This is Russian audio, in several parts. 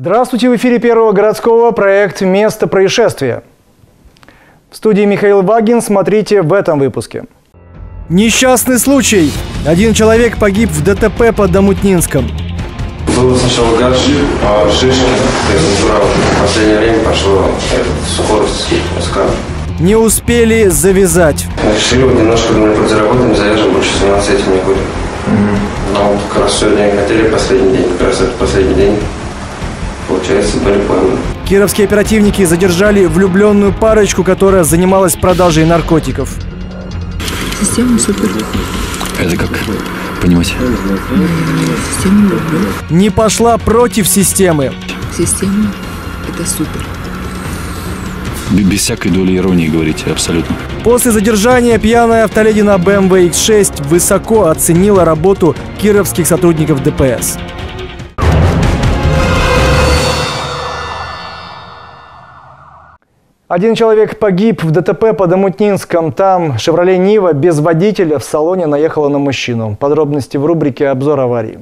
Здравствуйте, в эфире Первого городского, проект «Место происшествия». В студии Михаил Вагин, смотрите в этом выпуске. Несчастный случай. Один человек погиб в ДТП под Омутнинском. Было сначала гаджи, а шишки, в последнее время пошло скорость СК. Не успели завязать. Решили вот немножко под заработаем, завяжем, больше заниматься этим не будем. Но как раз сегодня хотели последний день, как раз это последний день. Получается, были пойманы. Кировские оперативники задержали влюбленную парочку, которая занималась продажей наркотиков. Система супер. Это как понимать? Система влюблена. Не пошла против системы. Система – это супер. Без всякой доли иронии говорите, абсолютно. После задержания пьяная автоледи на BMW X6 высоко оценила работу кировских сотрудников ДПС. Один человек погиб в ДТП под Омутнинском. Там «Шевроле Нива» без водителя в салоне наехала на мужчину. Подробности в рубрике «Обзор аварии».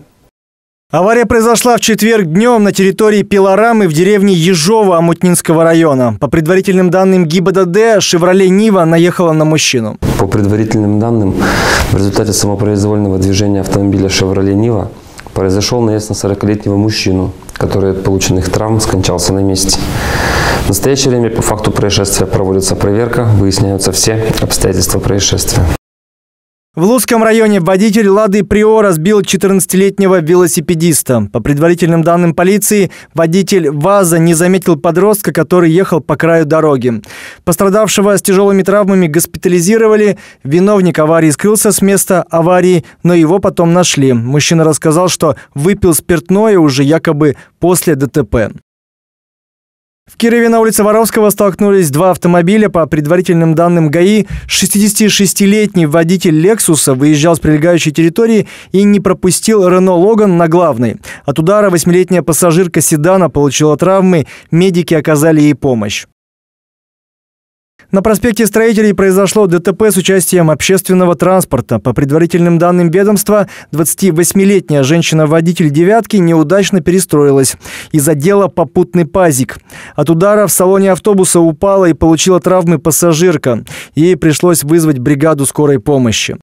Авария произошла в четверг днем на территории Пилорамы в деревне Ежова Омутнинского района. По предварительным данным ГИБДД, «Шевроле Нива» наехала на мужчину. По предварительным данным, в результате самопроизвольного движения автомобиля «Шевроле Нива» произошел наезд на 40-летнего мужчину, который от полученных травм скончался на месте. В настоящее время по факту происшествия проводится проверка, выясняются все обстоятельства происшествия. В Лузском районе водитель «Лады Приора» сбил 14-летнего велосипедиста. По предварительным данным полиции, водитель «ВАЗа» не заметил подростка, который ехал по краю дороги. Пострадавшего с тяжелыми травмами госпитализировали. Виновник аварии скрылся с места аварии, но его потом нашли. Мужчина рассказал, что выпил спиртное уже якобы после ДТП. В Кирове на улице Воровского столкнулись два автомобиля. По предварительным данным ГАИ, 66-летний водитель «Лексуса» выезжал с прилегающей территории и не пропустил «Рено Логан» на главной. От удара 8-летняя пассажирка седана получила травмы, медики оказали ей помощь. На проспекте Строителей произошло ДТП с участием общественного транспорта. По предварительным данным ведомства, 28-летняя женщина-водитель «девятки» неудачно перестроилась и задела попутный пазик. От удара в салоне автобуса упала и получила травмы пассажирка. Ей пришлось вызвать бригаду скорой помощи.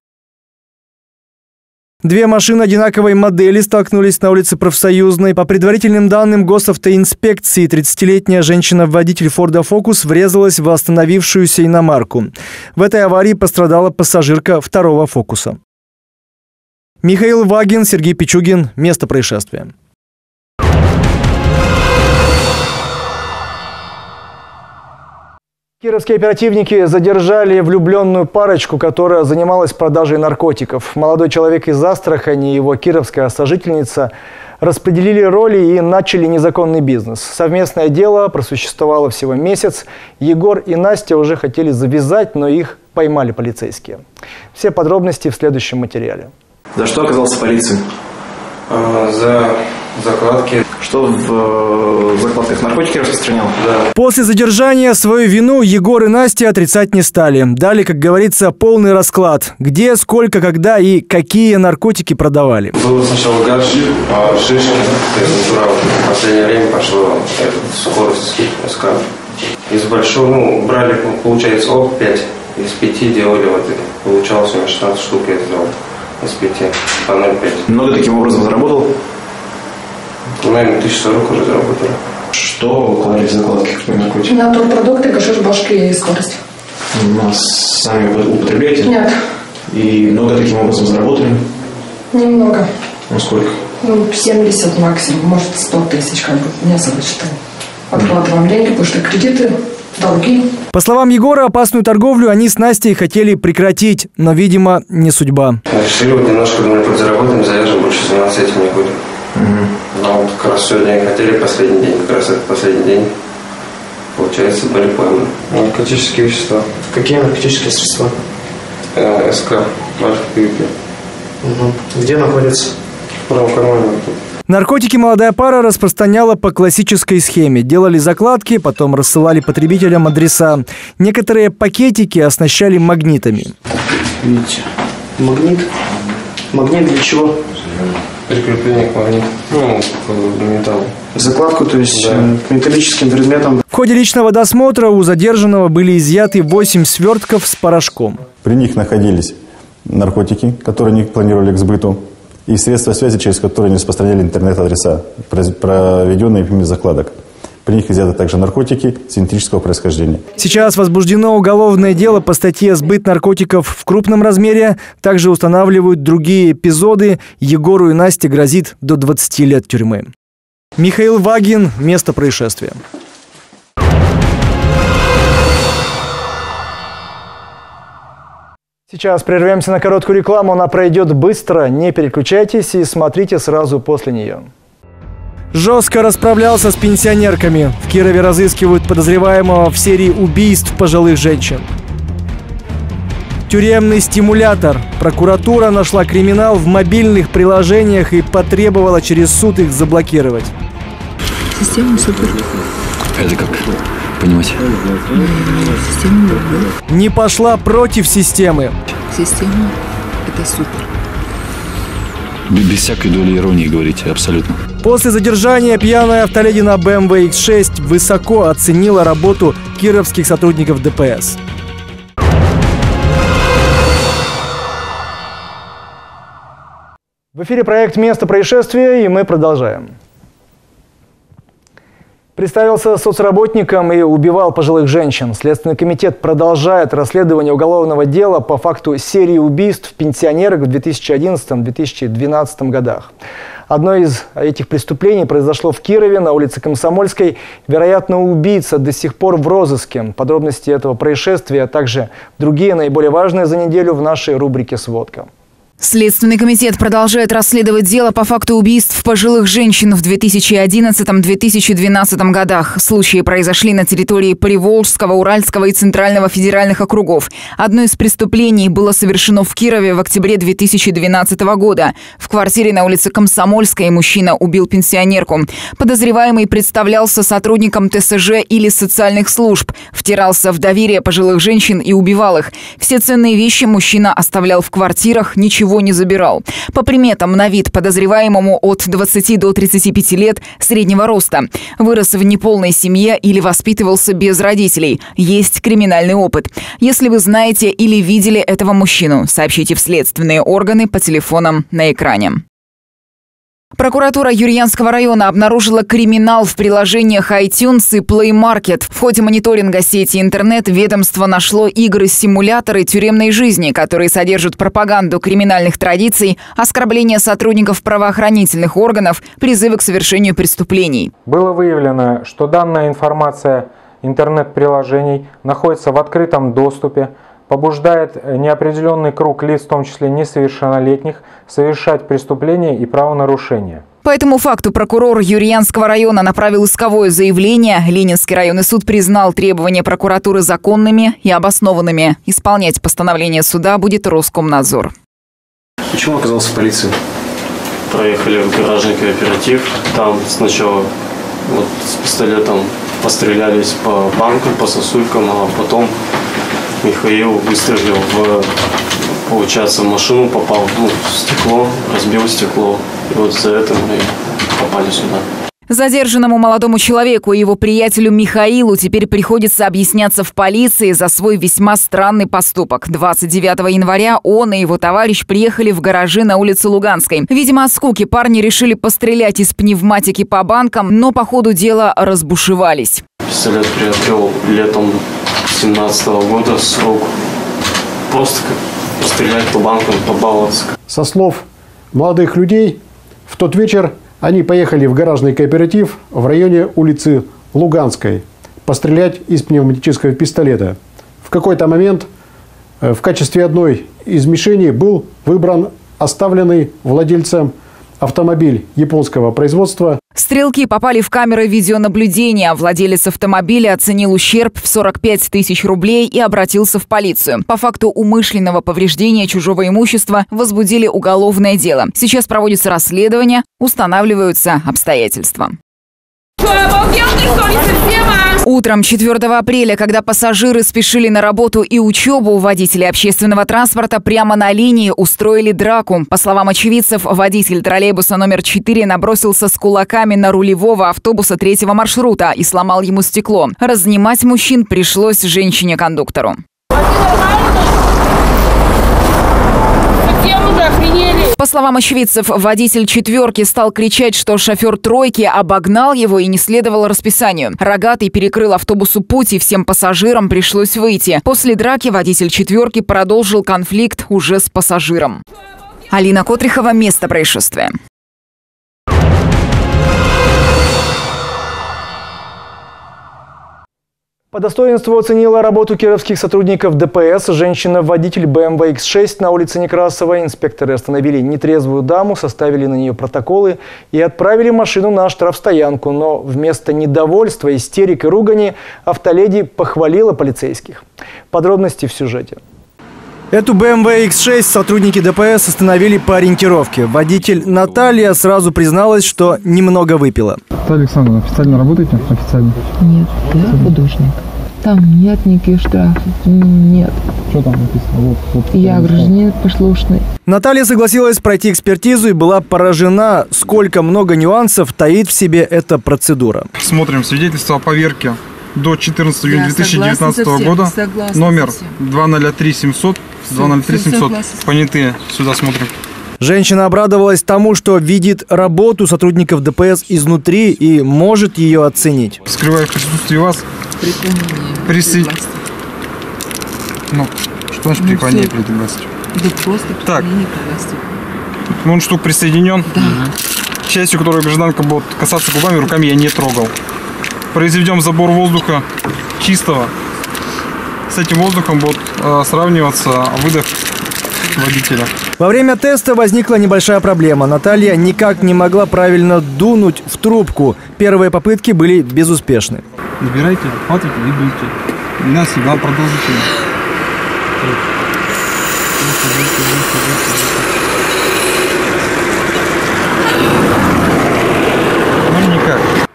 Две машины одинаковой модели столкнулись на улице Профсоюзной. По предварительным данным госавтоинспекции, 30-летняя женщина-водитель «Форда Фокус» врезалась в остановившуюся иномарку. В этой аварии пострадала пассажирка второго «Фокуса». Михаил Вагин, Сергей Пичугин. Место происшествия. Кировские оперативники задержали влюбленную парочку, которая занималась продажей наркотиков. Молодой человек из Астрахани и его кировская сожительница распределили роли и начали незаконный бизнес. Совместное дело просуществовало всего месяц. Егор и Настя уже хотели завязать, но их поймали полицейские. Все подробности в следующем материале. За что оказался в полиции? За закладки. Что в закладках наркотики распространял? Да. После задержания свою вину Егор и Настя отрицать не стали. Дали, как говорится, полный расклад. Где, сколько, когда и какие наркотики продавали. Было сначала гаджи, а шишки. В последнее время пошло скорость СК. Из большого, брали, получается, ОК-5. Из 5 делали вот это. Получалось у меня 16 штук, я сделал. Из 5 по 0,5. Много таким образом заработал? Наверное, 1040 уже заработали. Что клали в закладки? Натурпродукты, гашиш, башки и скорость. Нас сами употребляете? Нет. И много таким образом заработали? Немного. Ну сколько? 70 максимум, может 100 тысяч, как бы, не особо считаю. Откладываем деньги, потому что кредиты, долги. По словам Егора, опасную торговлю они с Настей хотели прекратить, но, видимо, не судьба. Решили вот немножко подзаработаем, завяжем, больше заниматься этим не будем. Но как раз сегодня хотели последний день, как раз это последний день, получается, были пойманы. Наркотические вещества. Какие наркотические средства? СК, наркотики. Где находится? В правом кармане. Наркотики молодая пара распространяла по классической схеме. Делали закладки, потом рассылали потребителям адреса. Некоторые пакетики оснащали магнитами. Видите, магнит. Магнит для чего? Прикрепление к магниту, к металлу. закладку, то есть металлическим предметом. В ходе личного досмотра у задержанного были изъяты 8 свертков с порошком. При них находились наркотики, которые они планировали к сбыту, и средства связи, через которые они распространяли интернет-адреса, проведенные ими закладок. При них изъяты также наркотики синтетического происхождения. Сейчас возбуждено уголовное дело по статье «Сбыт наркотиков в крупном размере». Также устанавливают другие эпизоды. Егору и Насте грозит до 20 лет тюрьмы. Михаил Вагин. Место происшествия. Сейчас прервемся на короткую рекламу. Она пройдет быстро. Не переключайтесь и смотрите сразу после нее. Жестко расправлялся с пенсионерками. В Кирове разыскивают подозреваемого в серии убийств пожилых женщин. Тюремный стимулятор. Прокуратура нашла криминал в мобильных приложениях и потребовала через суд их заблокировать. Система супер. Это как понимать? Система. Не пошла против системы. Система – это супер. Без всякой доли иронии говорите, абсолютно. После задержания пьяная автоледи на BMW X6 высоко оценила работу кировских сотрудников ДПС. В эфире проект «Место происшествия», и мы продолжаем. Представился соцработником и убивал пожилых женщин. Следственный комитет продолжает расследование уголовного дела по факту серии убийств пенсионерок в 2011-2012 годах. Одно из этих преступлений произошло в Кирове, на улице Комсомольской. Вероятно, убийца до сих пор в розыске. Подробности этого происшествия, а также другие наиболее важные за неделю в нашей рубрике «Сводка». Следственный комитет продолжает расследовать дело по факту убийств пожилых женщин в 2011-2012 годах. Случаи произошли на территории Приволжского, Уральского и Центрального федеральных округов. Одно из преступлений было совершено в Кирове в октябре 2012 года. В квартире на улице Комсомольской мужчина убил пенсионерку. Подозреваемый представлялся сотрудником ТСЖ или социальных служб, втирался в доверие пожилых женщин и убивал их. Все ценные вещи мужчина оставлял в квартирах, ничего не забирал. По приметам на вид подозреваемому от 20 до 35 лет, среднего роста. Вырос в неполной семье или воспитывался без родителей. Есть криминальный опыт. Если вы знаете или видели этого мужчину, сообщите в следственные органы по телефонам на экране. Прокуратура Юрьянского района обнаружила криминал в приложениях iTunes и Play Market. В ходе мониторинга сети интернет ведомство нашло игры-симуляторы тюремной жизни, которые содержат пропаганду криминальных традиций, оскорбления сотрудников правоохранительных органов, призывы к совершению преступлений. Было выявлено, что данная информация интернет-приложений находится в открытом доступе, побуждает неопределенный круг лиц, в том числе несовершеннолетних, совершать преступления и правонарушения. По этому факту прокурор Юрьянского района направил исковое заявление. Ленинский районный суд признал требования прокуратуры законными и обоснованными. Исполнять постановление суда будет Роскомнадзор. Почему оказался в полиции? Проехали в гаражный кооператив. Там сначала вот с пистолетом пострелялись по банку, по сосулькам, а потом... Михаил выстрелил в, получается, машину, попал в стекло, разбил стекло. И вот за это мы попали сюда. Задержанному молодому человеку и его приятелю Михаилу теперь приходится объясняться в полиции за свой весьма странный поступок. 29 января он и его товарищ приехали в гаражи на улице Луганской. Видимо, от скуки парни решили пострелять из пневматики по банкам, но по ходу дела разбушевались. Пистолет приобрел летом 2017 года, срок просто пострелять по банкам, побаловаться. Со слов молодых людей, в тот вечер они поехали в гаражный кооператив в районе улицы Луганской пострелять из пневматического пистолета. В какой-то момент в качестве одной из мишеней был выбран оставленный владельцем автомобиль японского производства. Стрелки попали в камеры видеонаблюдения. Владелец автомобиля оценил ущерб в 45 тысяч рублей и обратился в полицию. По факту умышленного повреждения чужого имущества возбудили уголовное дело. Сейчас проводится расследование, устанавливаются обстоятельства. Обалдел, ты, что ли, совсем, а? Утром 4 апреля, когда пассажиры спешили на работу и учебу, водители общественного транспорта прямо на линии устроили драку. По словам очевидцев, водитель троллейбуса номер 4 набросился с кулаками на рулевого автобуса 3-го маршрута и сломал ему стекло. Разнимать мужчин пришлось женщине-кондуктору. По словам очевидцев, водитель четверки стал кричать, что шофер тройки обогнал его и не следовал расписанию. Рогатый перекрыл автобусу путь, и всем пассажирам пришлось выйти. После драки водитель четверки продолжил конфликт уже с пассажиром. Алина Котрихова, «Место происшествия». По достоинству оценила работу кировских сотрудников ДПС женщина-водитель BMW X6 на улице Некрасова. Инспекторы остановили нетрезвую даму, составили на нее протоколы и отправили машину на штрафстоянку. Но вместо недовольства, истерик и ругани автоледи похвалила полицейских. Подробности в сюжете. Эту BMW X6 сотрудники ДПС остановили по ориентировке. Водитель Наталья сразу призналась, что немного выпила. Наталья Александровна, официально работаете? Официально? Нет, я художник. Там нет никаких штрафов. Нет. Что там написано? Вот, я гражданин послушный. Наталья согласилась пройти экспертизу и была поражена, сколько много нюансов таит в себе эта процедура. Смотрим свидетельство о поверке до 14 июня 2019 года, номер 203700. 203700. Понятые, сюда смотрим. Женщина обрадовалась тому, что видит работу сотрудников ДПС изнутри и может ее оценить. Скрывая в присутствии вас. Что значит приподнять при пригласить? Да просто так. Ну, он штук присоединен. Да. Угу. Частью, которой гражданка будет касаться губами, руками я не трогал. Произведем забор воздуха чистого. С этим воздухом будут сравниваться выдох водителя. Во время теста возникла небольшая проблема. Наталья никак не могла правильно дунуть в трубку. Первые попытки были безуспешны. Набирайте, отхватывайте и дуйте. У меня всегда продолжительно.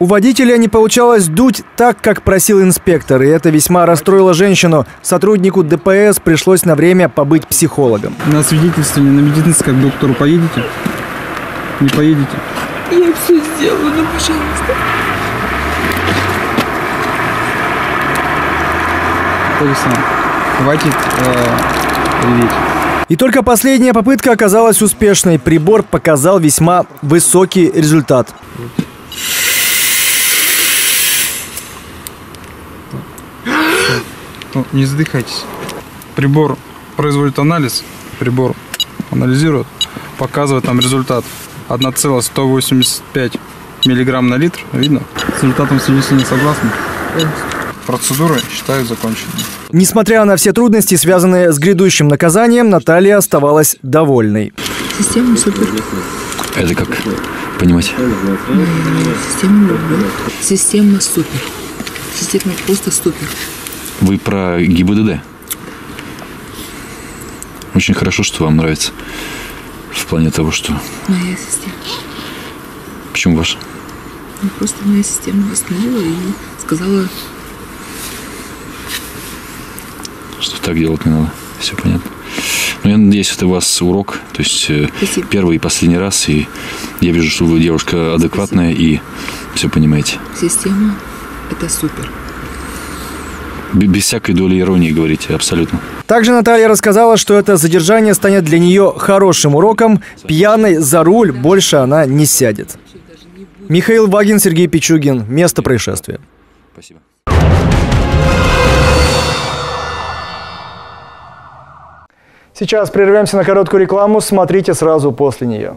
У водителя не получалось дуть так, как просил инспектор, и это весьма расстроило женщину. Сотруднику ДПС пришлось на время побыть психологом. На свидетельствование, на медицинское к доктору поедете? Не поедете? Я все сделала, ну, пожалуйста. Александр, хватит реветь. И только последняя попытка оказалась успешной. Прибор показал весьма высокий результат. Не задыхайтесь. Прибор производит анализ, прибор анализирует, показывает нам результат 1,185 миллиграмм на литр. Видно? С результатом свидетельствования согласны? Процедуры считаю законченной. Несмотря на все трудности, связанные с грядущим наказанием, Наталья оставалась довольной. Система супер. Это как понимать? Система супер. Система просто супер. Вы про ГИБДД. Очень хорошо, что вам нравится. В плане того, что... Моя система. Почему ваша? Ну, просто моя система восстановила и сказала... Что так делать не надо. Все понятно. Но я надеюсь, это у вас урок. То есть первый и последний раз. И я вижу, что вы девушка адекватная. Спасибо. И все понимаете. Система – это супер. Без всякой доли иронии говорите, абсолютно. Также Наталья рассказала, что это задержание станет для нее хорошим уроком. Пьяной за руль больше она не сядет. Михаил Вагин, Сергей Пичугин. Место происшествия. Спасибо. Сейчас прервемся на короткую рекламу. Смотрите сразу после нее.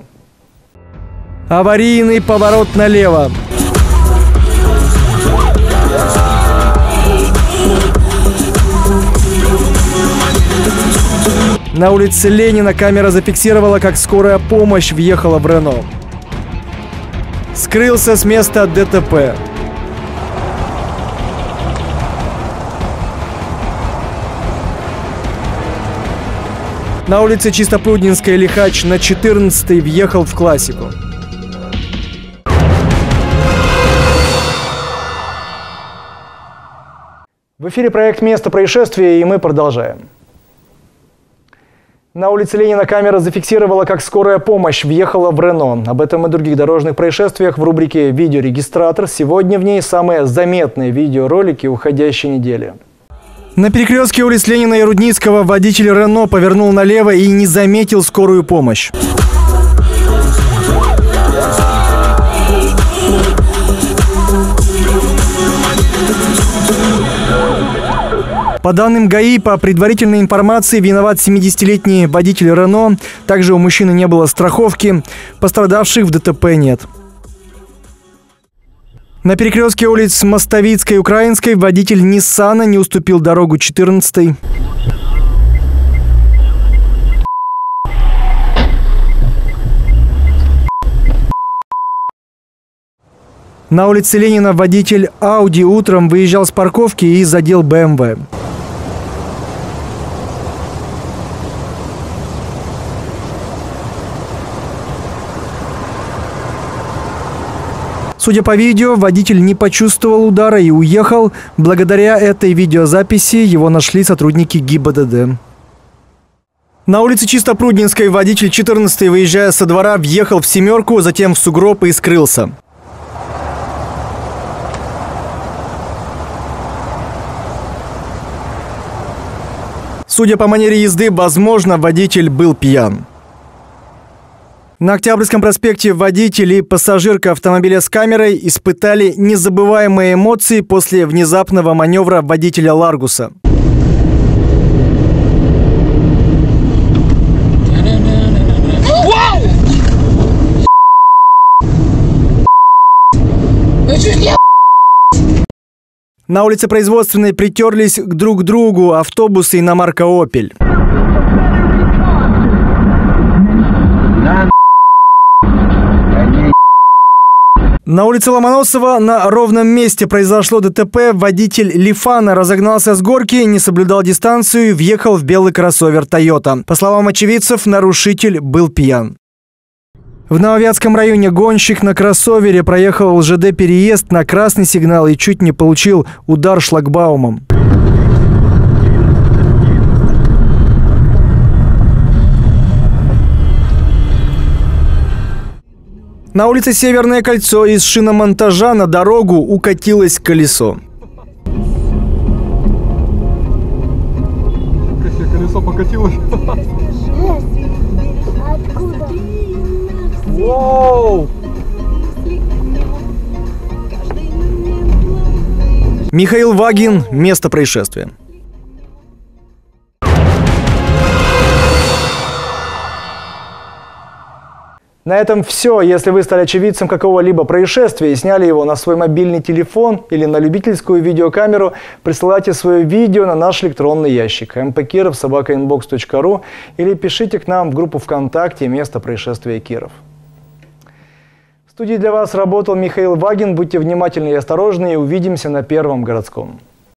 Аварийный поворот налево. На улице Ленина камера зафиксировала, как скорая помощь въехала в Рено. Скрылся с места ДТП. На улице Чистопрудненской Лихач на 14-й въехал в классику. эфире проект «Место происшествия», и мы продолжаем. На улице Ленина камера зафиксировала, как скорая помощь въехала в Рено. Об этом и других дорожных происшествиях в рубрике «Видеорегистратор». Сегодня в ней самые заметные видеоролики уходящей недели. На перекрестке улиц Ленина и Рудницкого водитель Рено повернул налево и не заметил скорую помощь. По данным ГАИ, по предварительной информации, виноват 70-летний водитель Рено. Также у мужчины не было страховки. Пострадавших в ДТП нет. На перекрестке улиц Мостовицкой и Украинской водитель Ниссана не уступил дорогу 14-й. На улице Ленина водитель Ауди утром выезжал с парковки и задел BMW. Судя по видео, водитель не почувствовал удара и уехал. Благодаря этой видеозаписи его нашли сотрудники ГИБДД. На улице Чистопрудненской водитель 14-й, выезжая со двора, въехал в семерку, затем в сугроб и скрылся. Судя по манере езды, возможно, водитель был пьян. На Октябрьском проспекте водитель и пассажирка автомобиля с камерой испытали незабываемые эмоции после внезапного маневра водителя Ларгуса. На улице Производственной притерлись друг к другу автобусы иномарка «Опель». На улице Ломоносова на ровном месте произошло ДТП. Водитель Лифана разогнался с горки, не соблюдал дистанцию и въехал в белый кроссовер «Тойота». По словам очевидцев, нарушитель был пьян. В Нововятском районе гонщик на кроссовере проехал ЛЖД-переезд на красный сигнал и чуть не получил удар шлагбаумом. На улице Северное кольцо из шиномонтажа на дорогу укатилось колесо. Колесо покатилось. Откуда? Воу! Михаил Вагин, «Место происшествия». На этом все. Если вы стали очевидцем какого-либо происшествия и сняли его на свой мобильный телефон или на любительскую видеокамеру, присылайте свое видео на наш электронный ящик mpkirov@inbox.ru или пишите к нам в группу ВКонтакте «Место происшествия Киров». В студии для вас работал Михаил Вагин. Будьте внимательны и осторожны, и увидимся на Первом городском.